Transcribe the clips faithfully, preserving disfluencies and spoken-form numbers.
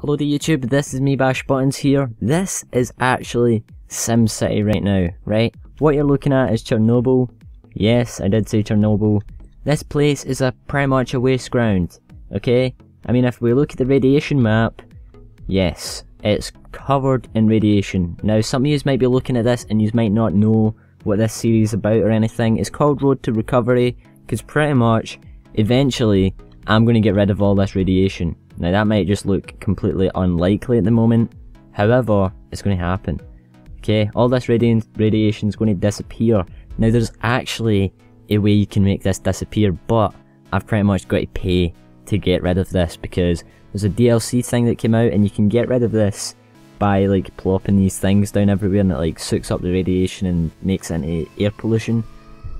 Hello to YouTube, this is me Bash Buttons here. This is actually SimCity right now, right? What you're looking at is Chernobyl. Yes, I did say Chernobyl. This place is a pretty much a waste ground, okay? I mean, if we look at the radiation map, yes, it's covered in radiation. Now, some of you might be looking at this and you might not know what this series is about or anything. It's called Road to Recovery because pretty much, eventually, I'm going to get rid of all this radiation. Now that might just look completely unlikely at the moment, however, it's going to happen. Okay, all this radi radiation is going to disappear. Now there's actually a way you can make this disappear, but I've pretty much got to pay to get rid of this because there's a D L C thing that came out and you can get rid of this by like plopping these things down everywhere and it like soaks up the radiation and makes it into air pollution,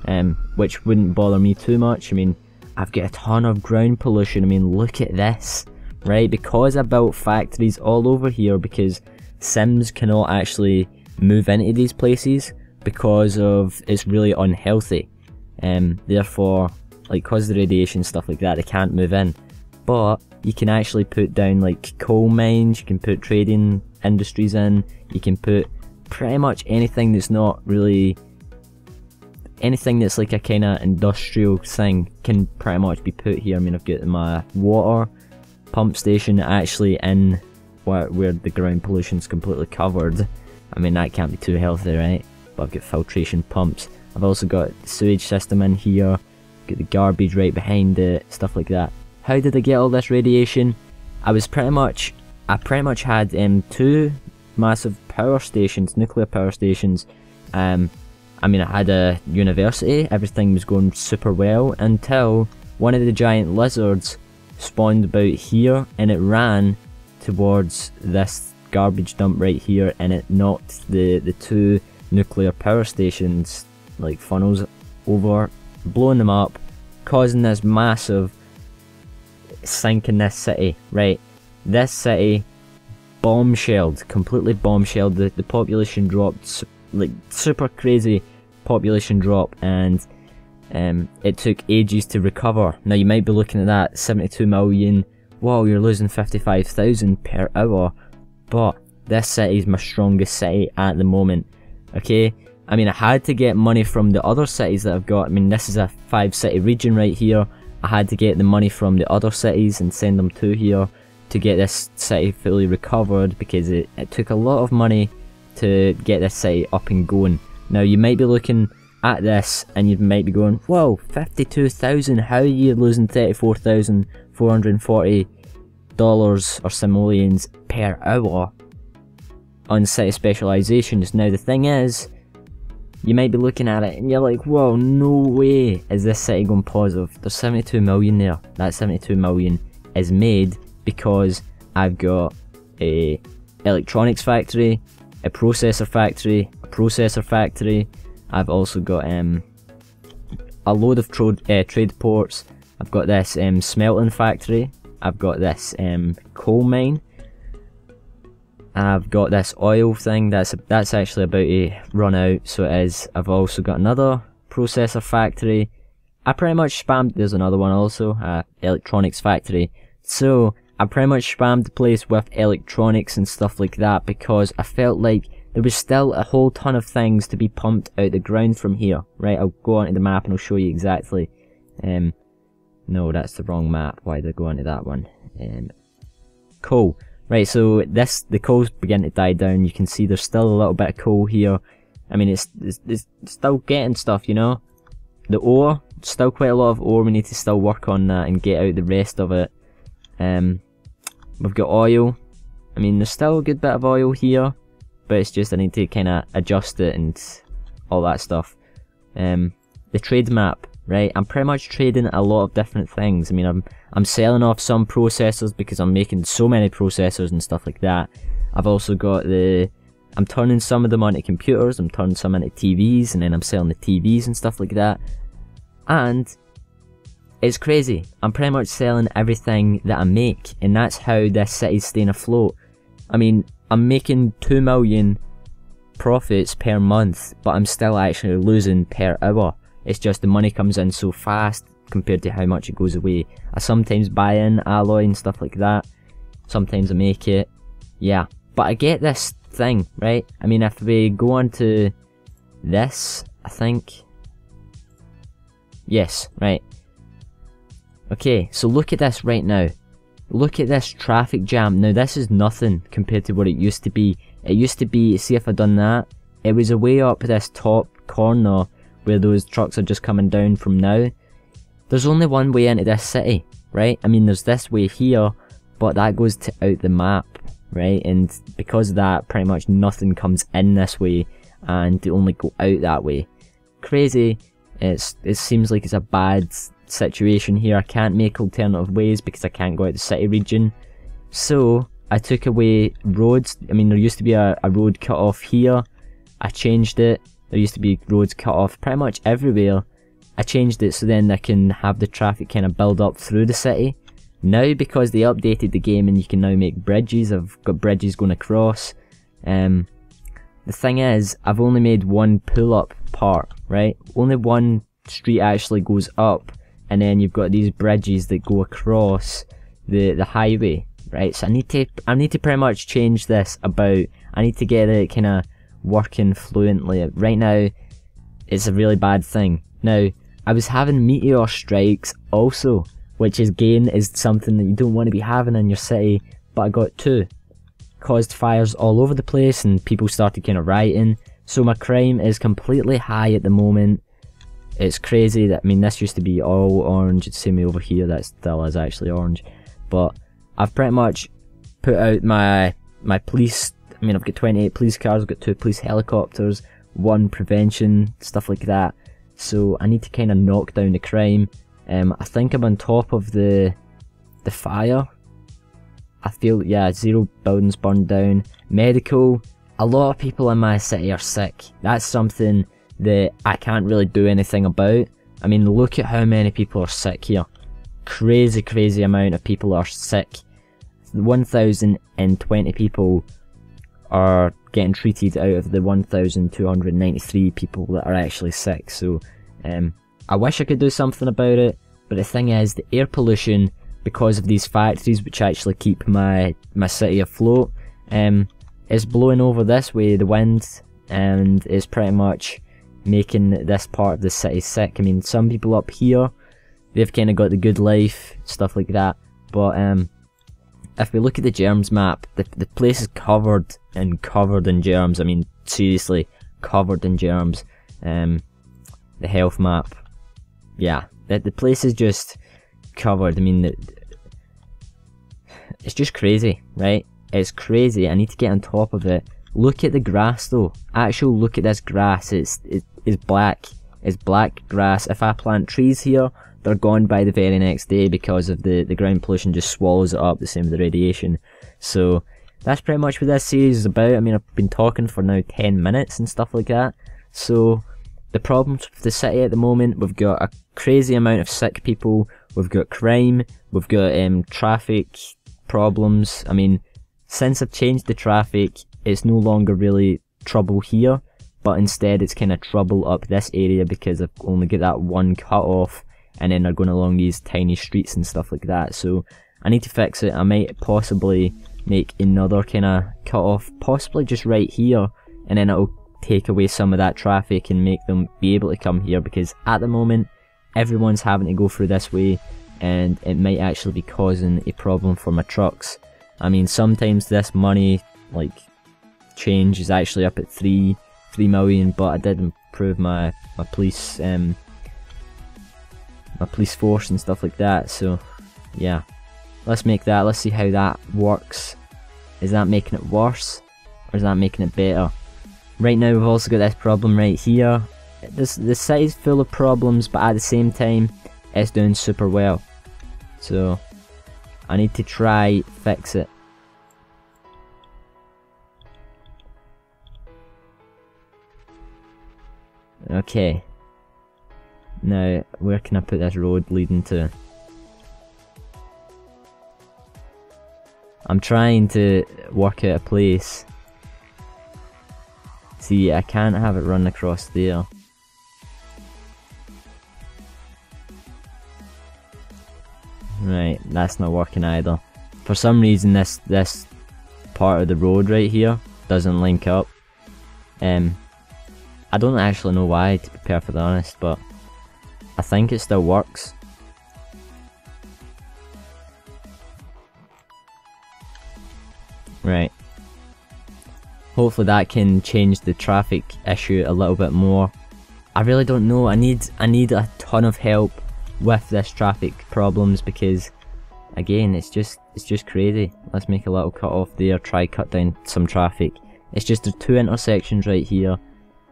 um, which wouldn't bother me too much. I mean, I've got a ton of ground pollution. I mean, look at this. Right, because I built factories all over here because Sims cannot actually move into these places because of it's really unhealthy. Um, therefore, like cause the radiation stuff like that, they can't move in. But you can actually put down like coal mines, you can put trading industries in, you can put pretty much anything that's not really anything that's like a kind of industrial thing can pretty much be put here. I mean, I've got my water pump station actually in where, where the ground pollution's completely covered. I mean, that can't be too healthy, right? But I've got filtration pumps. I've also got the sewage system in here. Got the garbage right behind it, stuff like that. How did I get all this radiation? I was pretty much, I pretty much had um, two massive power stations, nuclear power stations. Um, I mean, I had a university. Everything was going super well until one of the giant lizards spawned about here and it ran towards this garbage dump right here and it knocked the the two nuclear power stations like funnels over, blowing them up, causing this massive sink in this city. Right, this city bombshelled, completely bombshelled. The, the population dropped, su like super crazy population drop, and Um, it took ages to recover. Now you might be looking at that, seventy-two million, wow, you're losing fifty-five thousand per hour, but this city is my strongest city at the moment, okay? I mean, I had to get money from the other cities that I've got. I mean, this is a five city region right here. I had to get the money from the other cities and send them to here to get this city fully recovered because it, it took a lot of money to get this city up and going. Now you might be looking at this and you might be going, whoa, fifty-two thousand, how are you losing thirty-four thousand four hundred forty dollars or simoleons per hour on city specializations? Now the thing is, you might be looking at it and you're like, whoa, no way is this city going positive. There's seventy-two million there. That seventy-two million is made because I've got a electronics factory, a processor factory, a processor factory. I've also got um, a load of uh, trade ports. I've got this um, smelting factory. I've got this um, coal mine. I've got this oil thing. That's that's actually about to run out, so it is. I've also got another processor factory. I pretty much spammed. There's another one also, uh, electronics factory. So I pretty much spammed the place with electronics and stuff like that because I felt like there was still a whole ton of things to be pumped out the ground from here. Right, I'll go onto the map and I'll show you exactly. Um, no, that's the wrong map. Why did I go onto that one? Um, coal. Right, so this the coal's beginning to die down. You can see there's still a little bit of coal here. I mean, it's, it's, it's still getting stuff, you know. The ore, still quite a lot of ore. We need to still work on that and get out the rest of it. Um, we've got oil. I mean, there's still a good bit of oil here. But it's just I need to kind of adjust it and all that stuff. Um, the trade map, right? I'm pretty much trading a lot of different things. I mean, I'm I'm selling off some processors because I'm making so many processors and stuff like that. I've also got the I'm turning some of them onto computers. I'm turning some into T Vs, and then I'm selling the T Vs and stuff like that. And it's crazy. I'm pretty much selling everything that I make, and that's how this city's staying afloat. I mean, I'm making two million profits per month, but I'm still actually losing per hour. It's just the money comes in so fast compared to how much it goes away. I sometimes buy in alloy and stuff like that, Sometimes I make it. Yeah. But I get this thing, right? I mean, if we go on to this, I think. Yes, right. Okay, so look at this right now. Look at this traffic jam. Now, this is nothing compared to what it used to be. It used to be, see if I've done that, it was a way up this top corner where those trucks are just coming down from now. There's only one way into this city, right? I mean, there's this way here, but that goes to out the map, right? And because of that, pretty much nothing comes in this way, and they only go out that way. Crazy. It's, it seems like it's a bad situation here. I can't make alternative ways because I can't go out the city region. So I took away roads. I mean, there used to be a, a road cut off here. I changed it. There used to be roads cut off pretty much everywhere. I changed it so then I can have the traffic kind of build up through the city. Now, because they updated the game and you can now make bridges, I've got bridges going across. Um, the thing is, I've only made one pull-up part, right? Only one street actually goes up, and then you've got these bridges that go across the, the highway. Right, so I need to I need to pretty much change this about. I need to get it kind of working fluently. Right now, it's a really bad thing. Now, I was having meteor strikes also, which is again is something that you don't want to be having in your city. But I got two, caused fires all over the place, and people started kind of rioting. So my crime is completely high at the moment. It's crazy that I mean this used to be all orange. You'd see me over here. That still is actually orange, but. I've pretty much put out my my police. I mean, I've got twenty-eight police cars, I've got two police helicopters, one prevention, stuff like that. So I need to kind of knock down the crime. Um, I think I'm on top of the the fire. I feel yeah, zero buildings burned down. Medical. A lot of people in my city are sick. That's something that I can't really do anything about. I mean, look at how many people are sick here. Crazy, crazy amount of people are sick. one thousand twenty people are getting treated out of the one thousand two hundred ninety-three people that are actually sick. So, um, I wish I could do something about it, but the thing is, the air pollution, because of these factories which actually keep my, my city afloat, um, is blowing over this way, the wind, and it's pretty much making this part of the city sick. I mean, some people up here, they've kind of got the good life, stuff like that, but um, if we look at the germs map, the, the place is covered and covered in germs. I mean, seriously, covered in germs. Um, the health map, yeah, the, the place is just covered. I mean, the, it's just crazy, right? It's crazy. I need to get on top of it. Look at the grass though, actual look at this grass, it's, it, it's black, it's black grass. If I plant trees here, they're gone by the very next day because of the, the ground pollution just swallows it up, the same with the radiation. So that's pretty much what this series is about. I mean, I've been talking for now ten minutes and stuff like that. So the problems with the city at the moment, we've got a crazy amount of sick people, we've got crime, we've got um, traffic problems. I mean, since I've changed the traffic, it's no longer really trouble here, but instead it's kind of trouble up this area because I've only got that one cut off. And then they're going along these tiny streets and stuff like that, so I need to fix it. I might possibly make another kind of cut-off, possibly just right here, and then it'll take away some of that traffic and make them be able to come here, because at the moment, everyone's having to go through this way, and it might actually be causing a problem for my trucks. I mean, sometimes this money, like, change is actually up at three, three million, but I did improve my, my police, um... my police force and stuff like that, so yeah, let's make that, let's see how that works. Is that making it worse or is that making it better? Right now we've also got this problem right here. This the city's full of problems, but at the same time it's doing super well, so I need to try fix it. Okay. Now, where can I put this road leading to? I'm trying to work out a place. See, I can't have it run across there. Right, that's not working either. If for some reason this this part of the road right here doesn't link up. Um, I don't actually know why, to be perfectly honest, but I think it still works. Right. Hopefully that can change the traffic issue a little bit more. I really don't know. I need I need a ton of help with this traffic problems, because again, it's just it's just crazy. Let's make a little cut off there. Try cut down some traffic. It's just the two intersections right here.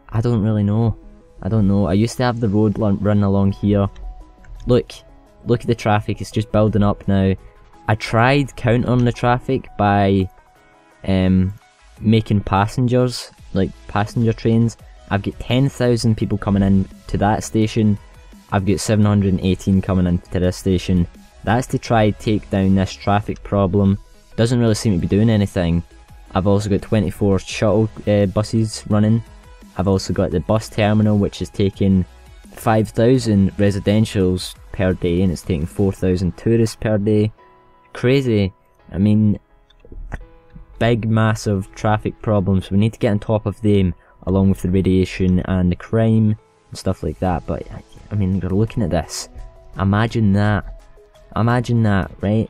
I don't really know. I don't know. I used to have the road run along here. Look, look at the traffic. It's just building up now. I tried countering the traffic by um. making passengers, like passenger trains. I've got ten thousand people coming in to that station. I've got seven hundred eighteen coming in to this station. That's to try take down this traffic problem. Doesn't really seem to be doing anything. I've also got twenty-four shuttle uh, buses running. I've also got the bus terminal, which is taking five thousand residentials per day, and it's taking four thousand tourists per day. Crazy. I mean, big massive traffic problems. We need to get on top of them, along with the radiation and the crime and stuff like that. But I mean, you're looking at this, imagine that, imagine that, right?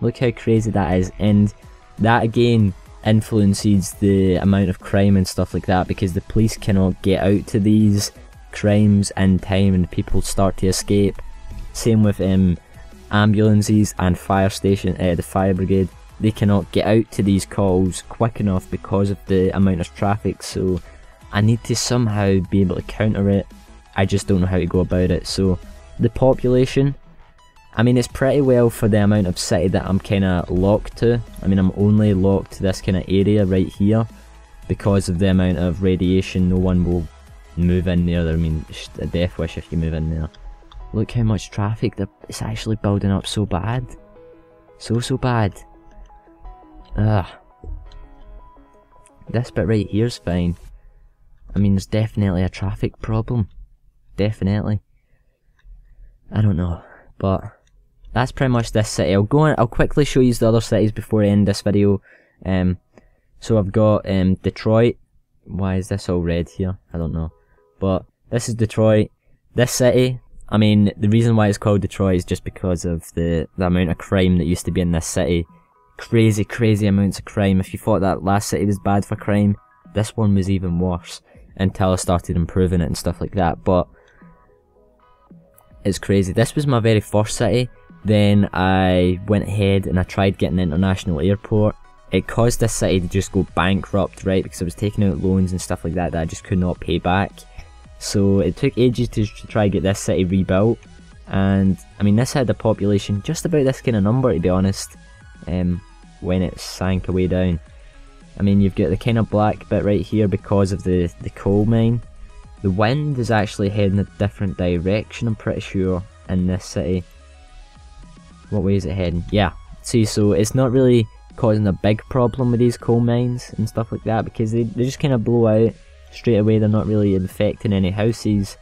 Look how crazy that is. And that again influences the amount of crime and stuff like that, because the police cannot get out to these crimes in time and people start to escape. Same with um, ambulances and fire station, uh, the fire brigade. They cannot get out to these calls quick enough because of the amount of traffic, so I need to somehow be able to counter it. I just don't know how to go about it. So the population, I mean, it's pretty well for the amount of city that I'm kind of locked to. I mean, I'm only locked to this kind of area right here because of the amount of radiation. No one will move in there. I mean, it's a death wish if you move in there. Look how much traffic, it's actually building up so bad. So, so bad. Ugh. This bit right here's fine. I mean, there's definitely a traffic problem. Definitely. I don't know, but that's pretty much this city. I'll go on, I'll quickly show you the other cities before I end this video. Um, so I've got um, Detroit. Why is this all red here? I don't know. But this is Detroit. This city, I mean, the reason why it's called Detroit is just because of the, the amount of crime that used to be in this city. Crazy, crazy amounts of crime. If you thought that last city was bad for crime, this one was even worse until I started improving it and stuff like that. But it's crazy. This was my very first city. Then I went ahead and I tried getting an international airport. It caused this city to just go bankrupt, right? Because I was taking out loans and stuff like that that I just could not pay back. So it took ages to try to get this city rebuilt. And I mean, this had a population just about this kind of number, to be honest. Um, when it sank away down. I mean, you've got the kind of black bit right here because of the, the coal mine. The wind is actually heading a different direction, I'm pretty sure, in this city. What way is it heading? Yeah, see, so it's not really causing a big problem with these coal mines and stuff like that, because they, they just kind of blow out straight away. They're not really affecting any houses,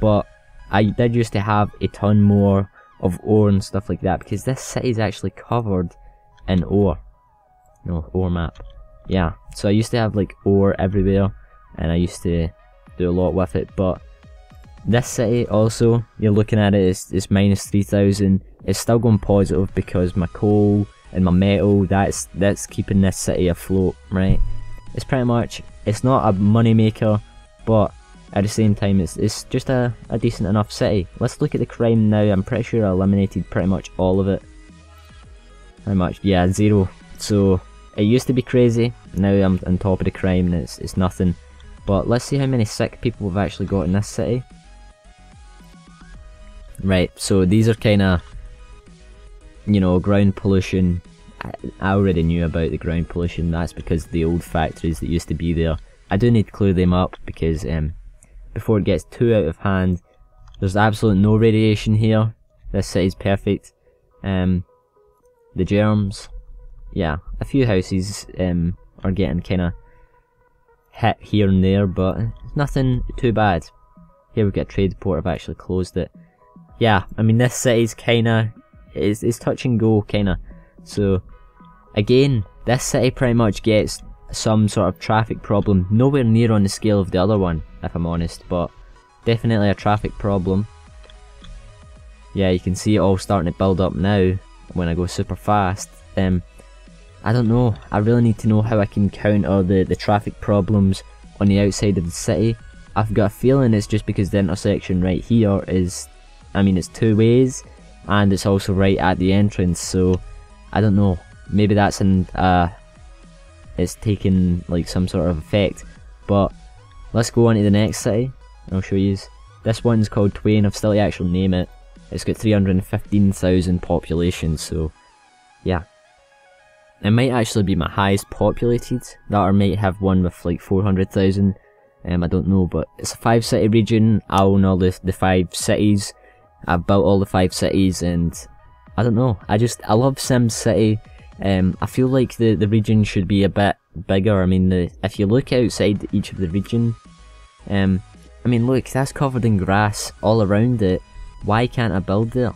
but I did used to have a ton more of ore and stuff like that, because this city is actually covered in ore. No, ore map. Yeah, so I used to have like ore everywhere and I used to do a lot with it. But this city also, you're looking at it, it's, it's minus three thousand. It's still going positive because my coal and my metal, that's that's keeping this city afloat, right? It's pretty much, it's not a money maker, but at the same time it's, it's just a, a decent enough city. Let's look at the crime now. I'm pretty sure I eliminated pretty much all of it. How much? Yeah, zero. So it used to be crazy. Now I'm on top of the crime, and it's it's nothing. But let's see how many sick people we've actually got in this city. Right. So these are kind of, you know, ground pollution. I, I already knew about the ground pollution. That's because of the old factories that used to be there. I do need to clear them up because um, before it gets too out of hand. There's absolutely no radiation here. This city's perfect. Um. The germs, yeah, a few houses um, are getting kind of hit here and there, but nothing too bad. Here we've got a trade port, I've actually closed it. Yeah, I mean, this city's kind of, it's, it's touch and go, kind of. So Again, this city pretty much gets some sort of traffic problem, nowhere near on the scale of the other one, if I'm honest, but definitely a traffic problem. Yeah, you can see it all starting to build up now when I go super fast. Um, I don't know, I really need to know how I can counter the, the traffic problems on the outside of the city. I've got a feeling it's just because the intersection right here is, I mean, it's two ways, and it's also right at the entrance, so I don't know, maybe that's in, uh, it's taking like some sort of effect. But let's go on to the next city, and I'll show you. This one's called Twain. I've still the actual name it. It's got three hundred fifteen thousand population, so yeah. It might actually be my highest populated. That or might have one with like four hundred thousand, um, I don't know, but it's a five city region. I own all the, the five cities, I've built all the five cities, and I don't know, I just, I love SimCity. Um, I feel like the, the region should be a bit bigger. I mean, the, if you look outside each of the region, um, I mean look, that's covered in grass all around it. Why can't I build there?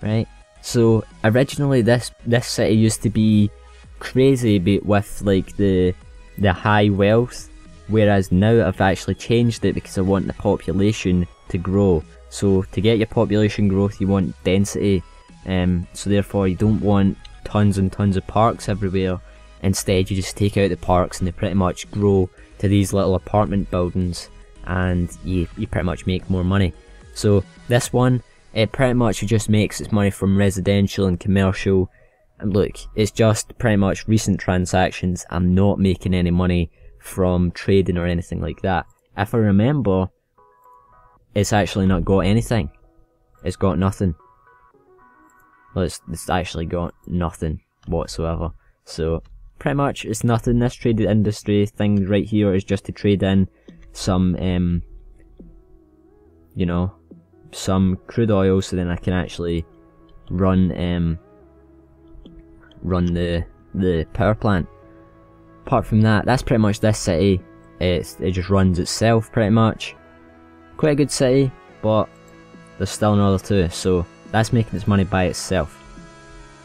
Right? So originally this this city used to be crazy with like the the high wealth, whereas now I've actually changed it because I want the population to grow. So to get your population growth you want density, um, so therefore you don't want tons and tons of parks everywhere. Instead you just take out the parks and they pretty much grow to these little apartment buildings, and you, you pretty much make more money. So this one, it pretty much just makes its money from residential and commercial, and look, it's just pretty much recent transactions. I'm not making any money from trading or anything like that. If I remember, it's actually not got anything. It's got nothing. Well, it's, it's actually got nothing whatsoever. So pretty much it's nothing. This trade industry thing right here is just to trade in some, um, you know, some crude oil, so then I can actually run um run the the power plant. Apart from that, that's pretty much this city. It's, it just runs itself pretty much. Quite a good city, but there's still another two, so that's making its money by itself.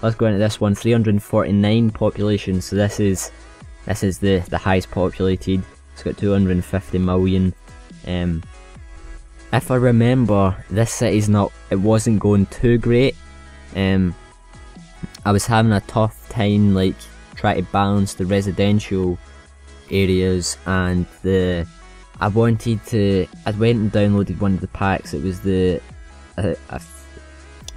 Let's go into this one, three hundred forty-nine population. So this is this is the the highest populated. It's got two hundred fifty million. Um, if I remember, this city's not, it wasn't going too great. Um, I was having a tough time like trying to balance the residential areas and the, I wanted to, I went and downloaded one of the packs. It was the uh, uh,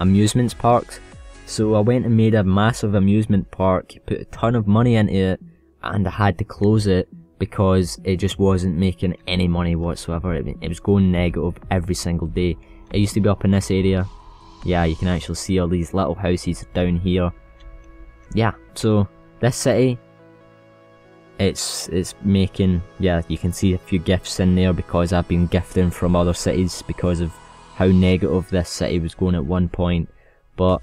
amusements parks. So I went and made a massive amusement park, put a ton of money into it, and I had to close it because it just wasn't making any money whatsoever. It, it was going negative every single day. It used to be up in this area. Yeah, you can actually see all these little houses down here. Yeah, so this city, it's it's making, yeah, you can see a few gifts in there because I've been gifting from other cities because of how negative this city was going at one point. But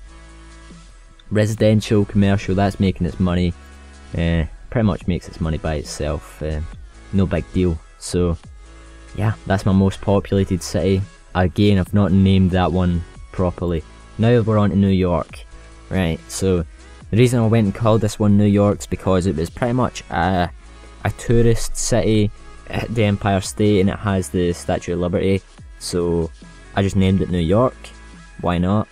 residential, commercial, that's making its money. Uh, pretty much makes its money by itself, uh, no big deal. So yeah, that's my most populated city. Again, I've not named that one properly. Now we're on to New York. Right, so the reason I went and called this one New York's because it was pretty much a, a tourist city. It, the Empire State, and it has the Statue of Liberty, so I just named it New York, why not.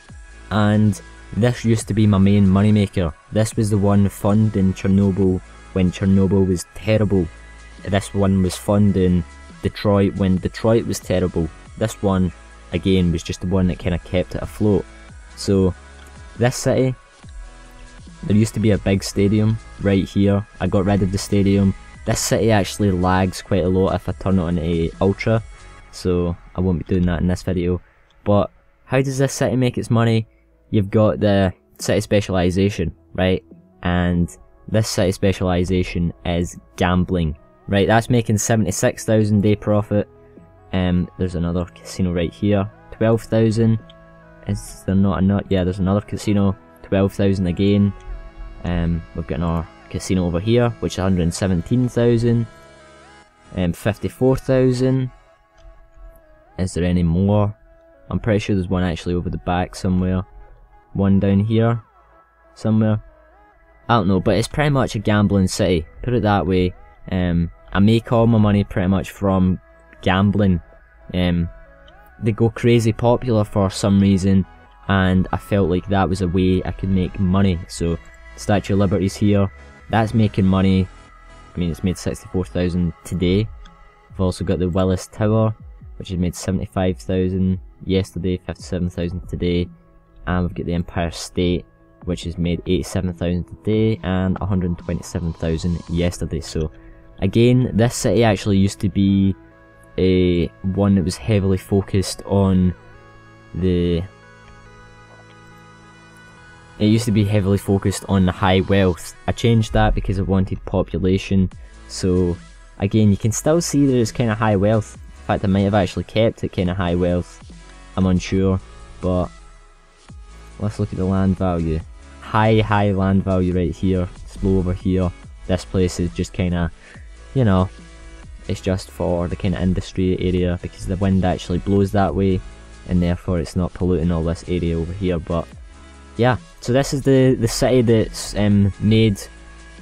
And this used to be my main moneymaker. This was the one funding Chernobyl when Chernobyl was terrible. This one was funding Detroit when Detroit was terrible. This one, again, was just the one that kind of kept it afloat. So, this city, there used to be a big stadium right here. I got rid of the stadium. This city actually lags quite a lot if I turn it on a ultra, so I won't be doing that in this video. But how does this city make its money? You've got the city specialization, right? And this city specialization is gambling, right? That's making seventy-six thousand day profit. Um, there's another casino right here, twelve thousand. Is there not enough? Yeah, there's another casino, twelve thousand again. Um, we've got another casino over here, which is one hundred seventeen thousand, um, fifty-four thousand. Is there any more? I'm pretty sure there's one actually over the back somewhere. One down here somewhere. I don't know, but it's pretty much a gambling city, put it that way. Um, I make all my money pretty much from gambling. Um, they go crazy popular for some reason, and I felt like that was a way I could make money. So, Statue of Liberty's here, that's making money. I mean, it's made sixty-four thousand today. I've also got the Willis Tower, which has made seventy-five thousand yesterday, fifty-seven thousand today. And we've got the Empire State, which has made eighty-seven thousand today and one hundred twenty-seven thousand yesterday. So, again, this city actually used to be a one that was heavily focused on the. It used to be heavily focused on the high wealth. I changed that because I wanted population. So, again, you can still see that it's kind of high wealth. In fact, I might have actually kept it kind of high wealth. I'm unsure, but let's look at the land value. High, high land value right here. It's low over here. This place is just kind of, you know, it's just for the kind of industry area because the wind actually blows that way, and therefore it's not polluting all this area over here. But yeah, so this is the the city that's um, made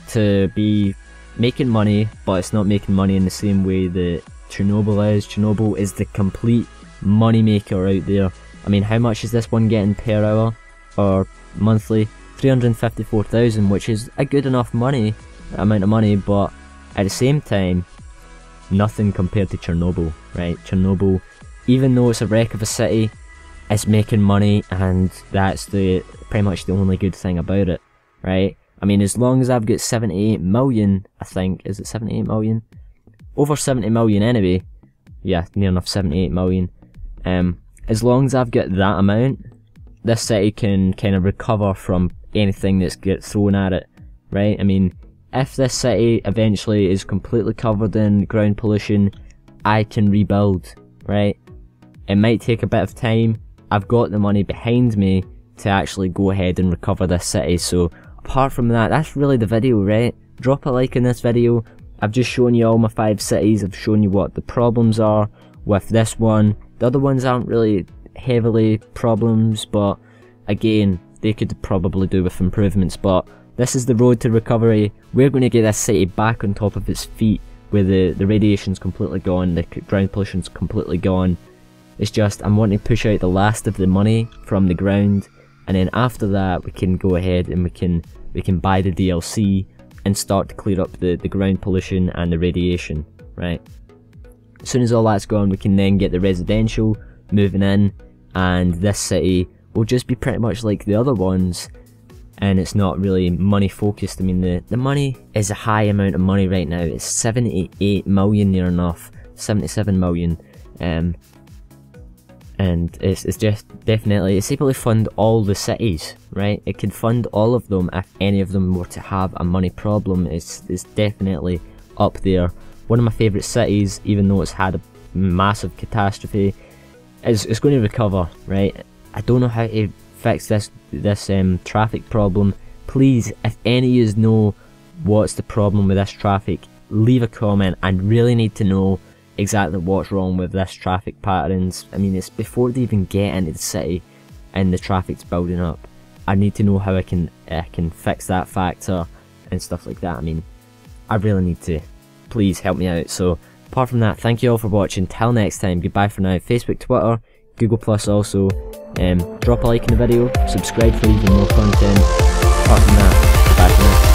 to be making money, but it's not making money in the same way that Chernobyl is. Chernobyl is the complete money maker out there. I mean, how much is this one getting per hour or monthly? three hundred fifty-four thousand, which is a good enough money amount of money, but at the same time, nothing compared to Chernobyl, right? Chernobyl, even though it's a wreck of a city, it's making money, and that's the pretty much the only good thing about it, right? I mean, as long as I've got seventy-eight million, I think, is it seventy-eight million? Over seventy million anyway. Yeah, near enough seventy-eight million. Um, as long as I've got that amount, this city can kind of recover from anything that's get thrown at it, right? I mean, if this city eventually is completely covered in ground pollution, I can rebuild, right? It might take a bit of time. I've got the money behind me to actually go ahead and recover this city. So, apart from that, that's really the video, right? Drop a like in this video. I've just shown you all my five cities. I've shown you what the problems are with this one. The other ones aren't really heavily problems, but again, they could probably do with improvements. But this is the road to recovery. We're going to get this city back on top of its feet, where the, the radiation's completely gone, the ground pollution's completely gone. It's just, I'm wanting to push out the last of the money from the ground, and then after that, we can go ahead and we can we can buy the D L C and start to clear up the, the ground pollution and the radiation, right? As soon as all that's gone, we can then get the residential moving in, and this city will just be pretty much like the other ones, and it's not really money focused. I mean, the, the money is a high amount of money right now. It's seventy-eight million near enough, seventy-seven million, um, and it's, it's just definitely, it's able to fund all the cities, right? It can fund all of them if any of them were to have a money problem. It's, it's definitely up there. One of my favourite cities, even though it's had a massive catastrophe, is it's going to recover, right? I don't know how to fix this this um, traffic problem. Please, if any of yous know what's the problem with this traffic, leave a comment. I really need to know exactly what's wrong with this traffic patterns. I mean, it's before they even get into the city and the traffic's building up. I need to know how I can I can fix that factor and stuff like that. I mean, I really need to. Please help me out. So, apart from that, thank you all for watching. Till next time, goodbye for now. Facebook, Twitter, Google Plus also. Um, drop a like in the video, subscribe for even more content. Apart from that, goodbye for now.